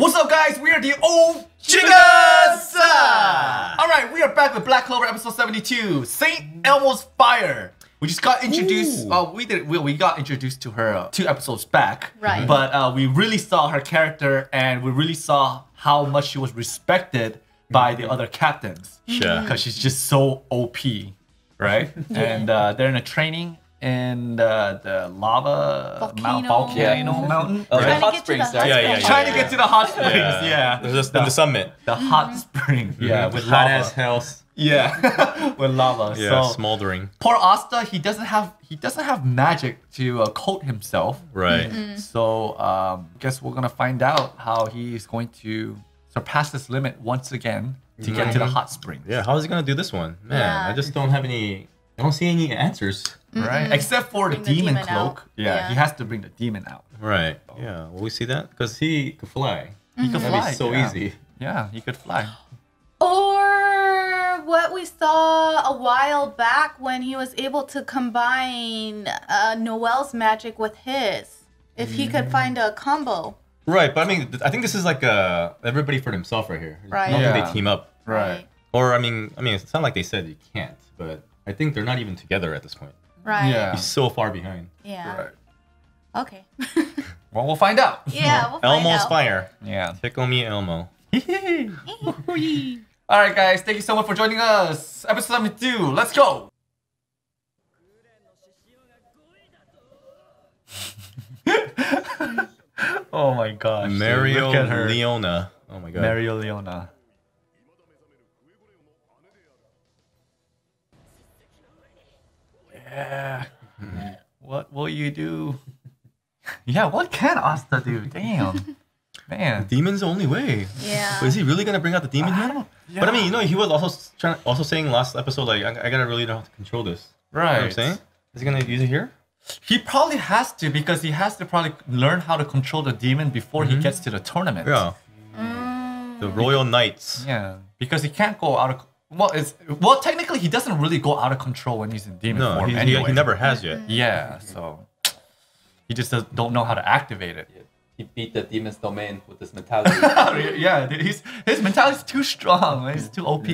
What's up, guys? We are the old Chicas! Alright, we are back with Black Clover episode 72, Saint Elmo's Fire. We just got introduced. We got introduced to her 2 episodes back. Right. But we really saw her character, and we really saw how much she was respected by the other captains. Sure. Because she's just so OP, right? Yeah. And they're in a training. And the lava volcano mountain. Oh, right. Hot springs. Trying to get to the hot springs. Yeah. The summit. The hot spring. Yeah, with hot lava. Ass house. Yeah, with lava. Yeah, so, smoldering. Poor Asta. He doesn't have magic to coat himself. Right. So guess we're gonna find out how he is going to surpass this limit once again to get to the hot springs. Yeah. How is he gonna do this one? Man, yeah. I just don't have any. I don't see any answers. Right. Except for the demon cloak. Yeah, he has to bring the demon out. Right. Yeah. Will we see that? Because he could fly. He could fly. That'd be so easy. Yeah, he could fly. Or what we saw a while back when he was able to combine Noelle's magic with his. If he could find a combo. Right, but I mean, I think this is like everybody for themselves right here. Right. I don't think they team up. Right. Or I mean, it's not like they said you can't, but I think they're not even together at this point. Right. Yeah. He's so far behind. Yeah. Right. Okay. Well, we'll find out. Yeah, we'll find out. Elmo's Fire. Yeah. Tickle me, Elmo. All right, guys. Thank you so much for joining us. Episode 72. Let's go. Oh my gosh. Mereoleona. Oh my god. Mereoleona. Yeah. What will you do? Yeah, what can Asta do? Damn. Man. The demon's the only way. Yeah. But is he really going to bring out the demon here? Yeah. But I mean, you know, he was also saying last episode, like, I gotta really know how to control this. Right. You know what I'm saying? Is he going to use it here? He probably has to, because he has to probably learn how to control the demon before he gets to the tournament. Yeah. The Royal Knights. Yeah. Because he can't go out of... Well, technically, he doesn't really go out of control when he's in demon form. Anyway. He never has yet. Yeah, so he just don't know how to activate it. Yeah. He beat the demon's domain with his mentality. Yeah, dude, his mentality is too strong. He's too OP.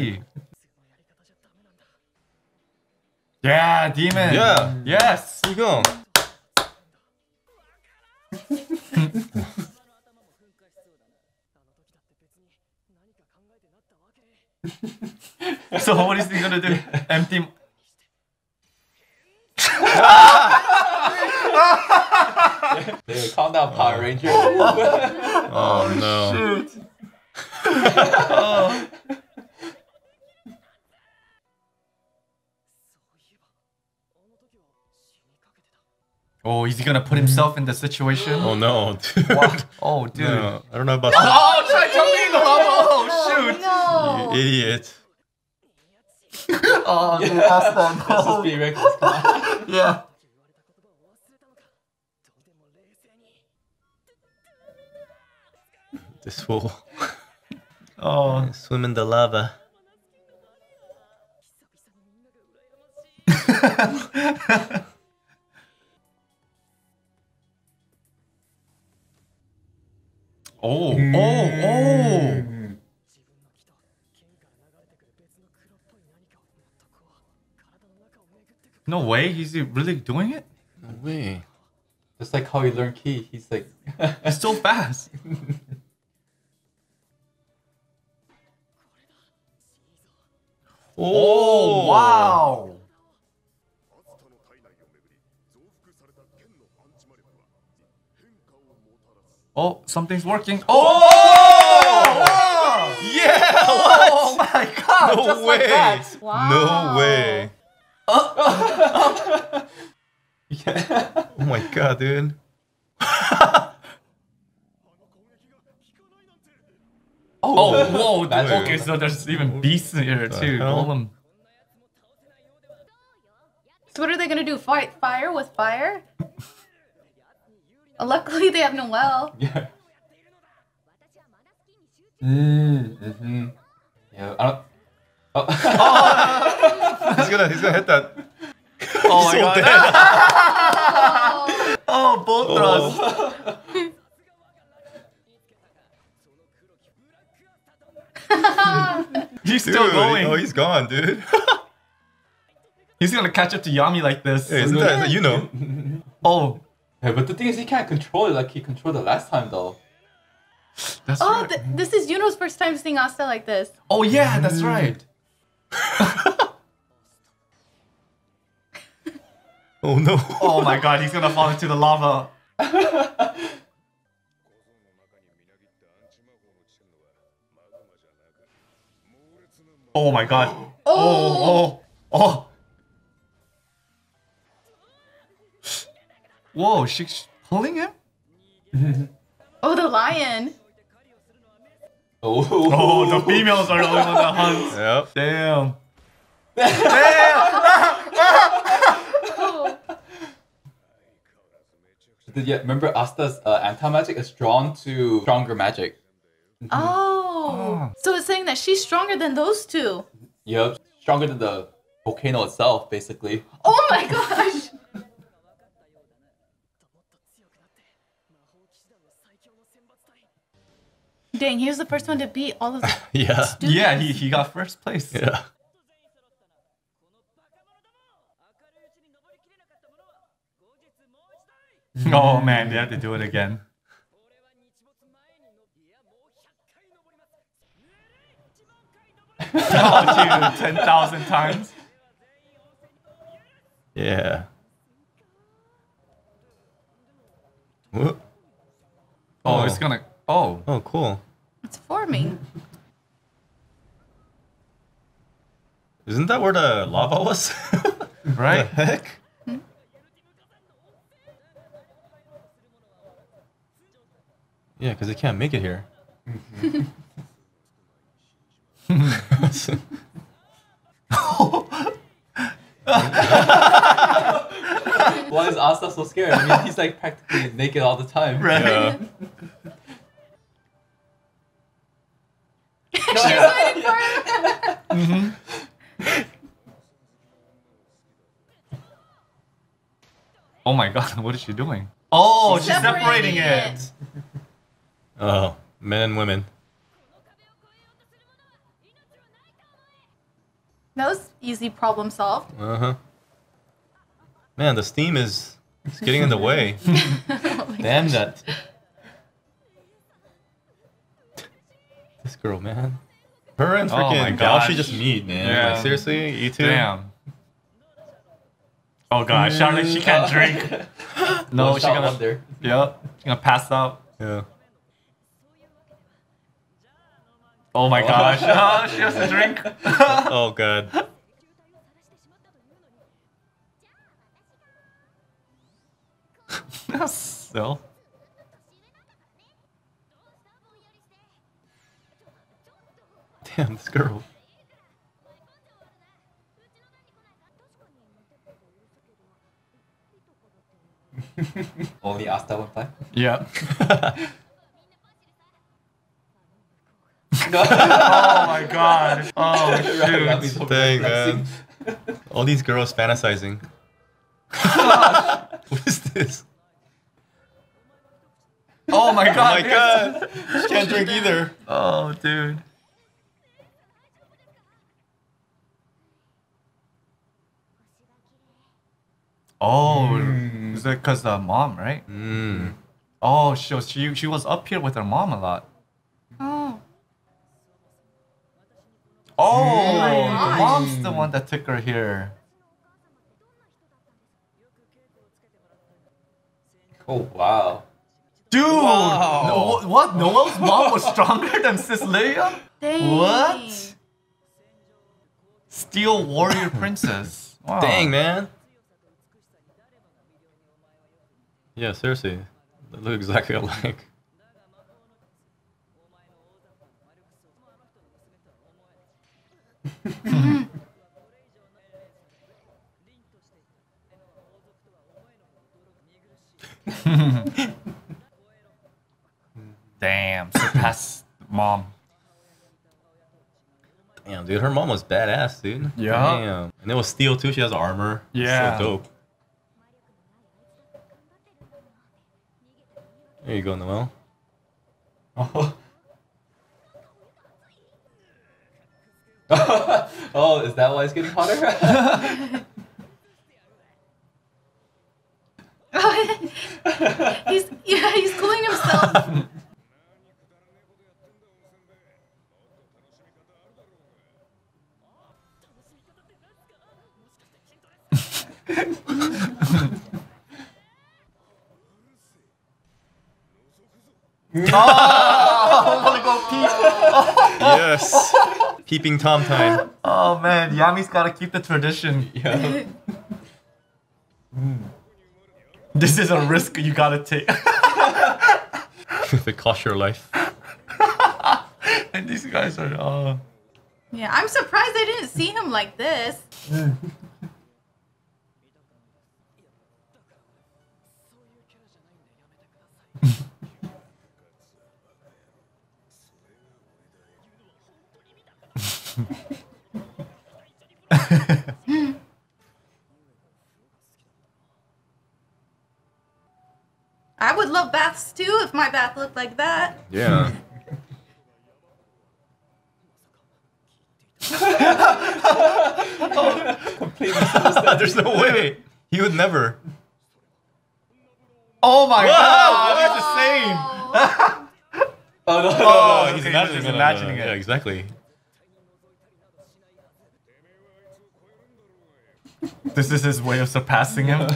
Yeah, demon. Yeah. Yes. Here you go. So what is he gonna do? Empty. Calm down, Power Ranger. Oh no! Shoot. Oh. Oh, is he gonna put himself in the situation? Oh no! Dude. What? Oh, dude. No, I don't know about that. Oh, try jumping in the lava! Oh shoot! No. You idiot! Oh, dude, Asta, no. This is reckless. Yeah. This fool. Oh, swim in the lava. Oh, oh, oh. No way, he's really doing it? No way. Just like how he learned Ki, he's like... It's so fast! Oh, oh, wow! Oh, something's working. Oh! Oh! Yeah! What? Oh my god! No way! Like that. Wow. No way! Oh. Yeah. Oh my god, dude. Oh, whoa, dude. Okay, so there's even beasts in here too. Golem. So what are they gonna do? Fight fire with fire? Luckily they have Noelle. Yeah. Yeah, I don't... Oh. Oh. he's gonna hit that. Oh my god. Oh, both thrusts. He's still going. Oh, he's gone, dude. He's gonna catch up to Yami like this. Hey, isn't that Yuno? Oh. Yeah, but the thing is, he can't control it like he controlled it last time, though. That's right. This is Yuno's first time seeing Asta like this. Oh, yeah, that's right. Oh, no. Oh, my God, he's gonna fall into the lava. Oh, my God. Oh, oh, oh. Oh. Whoa, she's pulling him? Oh, the lion. Oh, oh, the females are the only ones that hunt. Yep. Damn. Damn. Yeah, remember Asta's anti-magic is drawn to stronger magic. Oh. So it's saying that she's stronger than those two. Yep. Stronger than the volcano itself, basically. Oh my gosh. Dang, he was the first one to beat all of the students. Yeah, he got first place. Yeah. Oh man, they have to do it again. Oh, dude, 10,000 times. Yeah. Whoop. Oh, it's gonna... Oh. Oh, cool. It's forming. Isn't that where the lava was? Right? The heck? Hmm? Yeah, because it can't make it here. Why is Asta so scared? I mean, he's like practically naked all the time. Right. Yeah. She's waiting for it. Oh my God! What is she doing? Oh, she's separating it. Oh, men and women. That was easy problem solved. Uh huh. Man, the steam is getting in the way. Oh damn that. This girl, man. Her and freaking Daoshi just meet, man. Yeah. Like, seriously? You two? Damn. Oh, God. Charlotte, she can't drink. No, she's gonna... Yep. Yeah, she's gonna pass out. Yeah. Oh, my gosh. Oh, she has to drink. Oh, God. So... Damn, this girl. Only Asta one time? Yeah. Oh my God. Oh shoot. Dang, man. All these girls fantasizing. What is this? Oh my God. Oh my God. She can't drink either. Oh, dude. Oh, is that because the mom, right? Mm. Oh, she was up here with her mom a lot. Oh. Oh, the mom's the one that took her here. Oh, wow. Dude! Wow. No, what? Noelle's mom was stronger than Siskelion? Dang. What? Steel warrior princess. Wow. Dang, man. Yeah, seriously. They look exactly alike. Damn, surpassed mom. Damn, dude, her mom was badass, dude. Yeah. Damn. And it was steel, too. She has armor. Yeah. So dope. There you go, Noelle. Oh. Oh, is that why it's getting hotter? he's cooling himself. Oh, yes. Peeping Tom time. Oh man, Yami's gotta keep the tradition. Yeah. This is a risk you gotta take. It costs your life. And these guys are... Yeah, I'm surprised I didn't see him like this. I would love baths too if my bath looked like that. Yeah. Oh, there's no way. He would never. Oh my god! That's the same. Oh no! Oh, he's imagining it. Yeah, exactly. This is his way of surpassing him.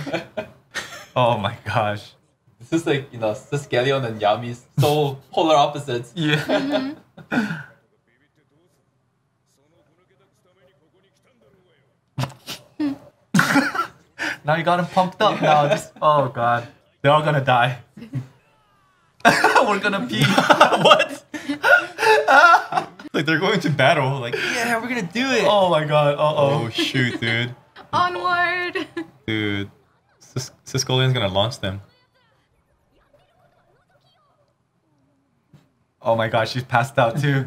Oh my gosh. This is like, you know, Siskelion and Yami's so polar opposites. Yeah. Mm-hmm. Now you got him pumped up. Yeah. Now just, oh god. They're all gonna die. We're gonna pee. What? Like they're going to battle. Like, yeah, we're gonna do it. Oh my god. Uh-oh. Oh shoot, dude. Onward. Dude. Siskolion's gonna launch them. Oh my god, she's passed out too.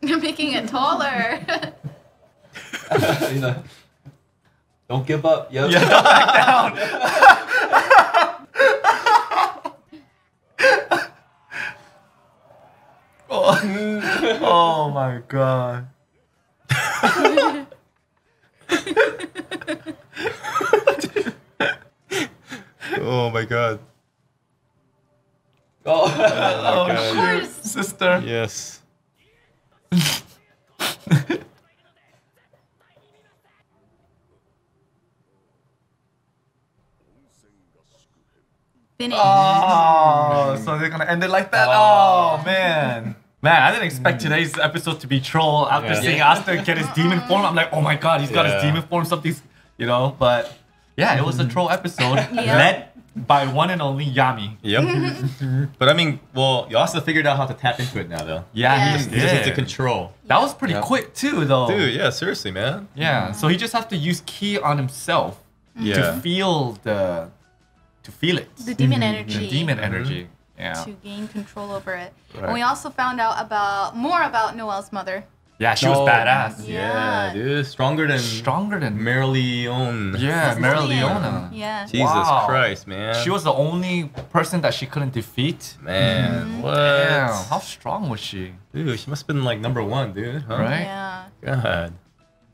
You're making it taller. You know, don't give up. Yep. Yeah, don't back down. Oh. Oh my god. Oh my god. Oh, oh my god. Of course. Sister. Yes. Finish. Oh, so they're gonna end it like that? Oh, man. Man, I didn't expect today's episode to be troll. After seeing Asta get his demon form, I'm like, oh my god, he's got his demon form, something's, you know, but yeah, it was a troll episode. Led by one and only Yami. Yep. But I mean, well, you also figured out how to tap into it now, though. Yeah, he just did. To control. That was pretty quick, too, though. Dude, yeah, seriously, man. Yeah, so he just has to use Ki on himself to feel the... To feel it. The demon energy. The demon energy. Yeah. To gain control over it. Right. And we also found out about more about Noelle's mother. Yeah, she was badass. Yeah, dude. Stronger than Mereoleona. Yeah, Mereoleona. Yeah. Jesus Christ, man. She was the only person that she couldn't defeat. Man, what? Damn, how strong was she? Dude, she must have been like #1, dude. Huh? Right? Yeah. God.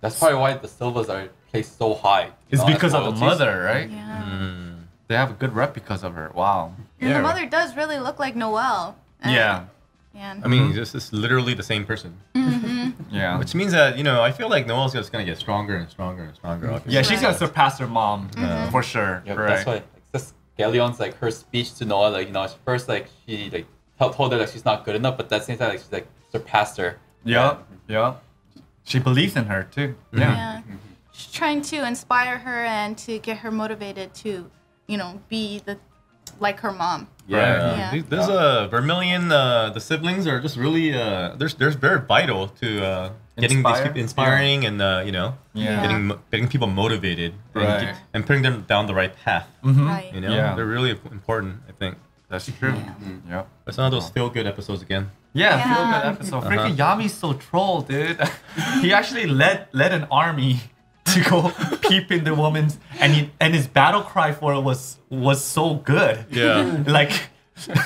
That's probably why the Silvas are placed so high. It's because of the mother, right? Yeah. They have a good rep because of her. Wow. And the mother does really look like Noelle. I mean, this is literally the same person. Yeah. Which means that, you know, I feel like Noelle's just going to get stronger and stronger and stronger. Obviously. Yeah, she's going to surpass her mom for sure. Yeah, that's why Siskellion's like her speech to Noelle, like, you know, at first like she like told her that she's not good enough, but that same time like she's like surpassed her. Yeah. Yeah. She believes in her too. Yeah. She's trying to inspire her and to get her motivated to, you know, be the like her mom. Yeah. There's a Vermilion, the siblings are just really, they're very vital to getting these people inspiring and, you know, getting people motivated and putting them down the right path. You know, they're really important, I think. That's true. Yeah. It's one of those feel-good episodes again. Yeah, feel-good episode. Freaking Yami's so troll, dude. He actually led an army to go peep in the woman's, and his battle cry for it was so good. Yeah. Like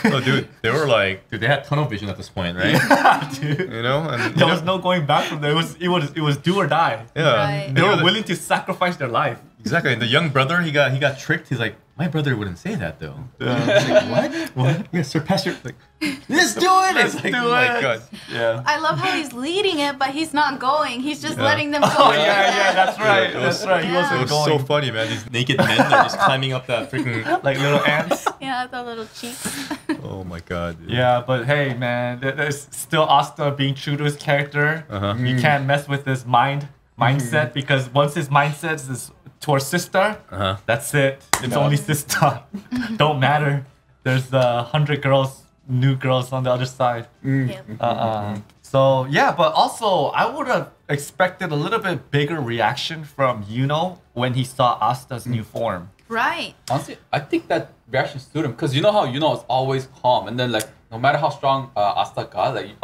Oh, dude, they were like, dude, they had tunnel vision at this point, right? Yeah, dude. You know, and there was no going back from there. It was do or die. Yeah, right. They were willing to sacrifice their life. Exactly. And the young brother, he got tricked. He's like, my brother wouldn't say that though. Yeah. Like, what? You're gonna surpass your like, let's do it. Let's do it. Oh my God. Yeah. I love how he's leading it, but he's not going. He's just letting them go. Oh yeah, that's right. Yeah, that's right. Yeah. He wasn't going. It was so funny, man. These naked men are just climbing up that freaking like little ants. Yeah, the little cheeks. Oh my God. Dude. Yeah, but hey, man, there's still Asta being true to his character. You can't mess with his mindset because once his mindset is towards sister, that's it. It's only sister. Don't matter. There's 100 girls, new girls on the other side. So yeah, but also I would have expected a little bit bigger reaction from Yuno when he saw Asta's new form. Right. Honestly, I think that reaction suited him because you know how Yuno is always calm, and then like no matter how strong Asta got, like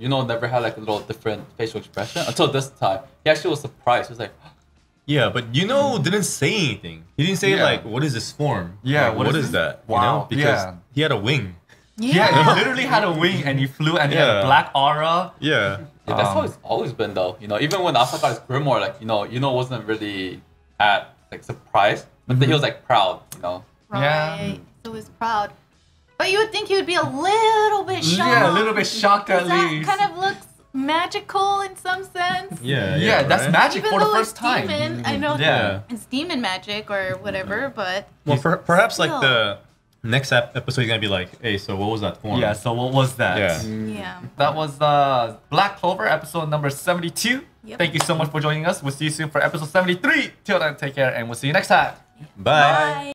Yuno never had like a little different facial expression until this time. He actually was surprised. He was like. Yeah, but Yuno didn't say anything. He didn't say like, "What is this form?" Yeah, like, what is that? Wow, you know? Because he had a wing. Yeah, he literally had a wing, and he flew, and he had a black aura. Yeah, that's how it's always been, though. You know, even when Asta got his grimoire, like Yuno wasn't really surprised, but then he was like proud. You know. Right. Yeah. So he was proud, but you would think he would be a little bit shocked. Yeah, a little bit shocked at least. That kind of looks. Magical in some sense. Yeah, that's right? Magic. Even for the first time. Demon, I know it's demon magic or whatever, but... Well, perhaps like the next episode is going to be like, hey, so what was that form? Yeah, so what was that? Yeah. That was Black Clover episode number 72. Yep. Thank you so much for joining us. We'll see you soon for episode 73. Till then, take care and we'll see you next time. Bye.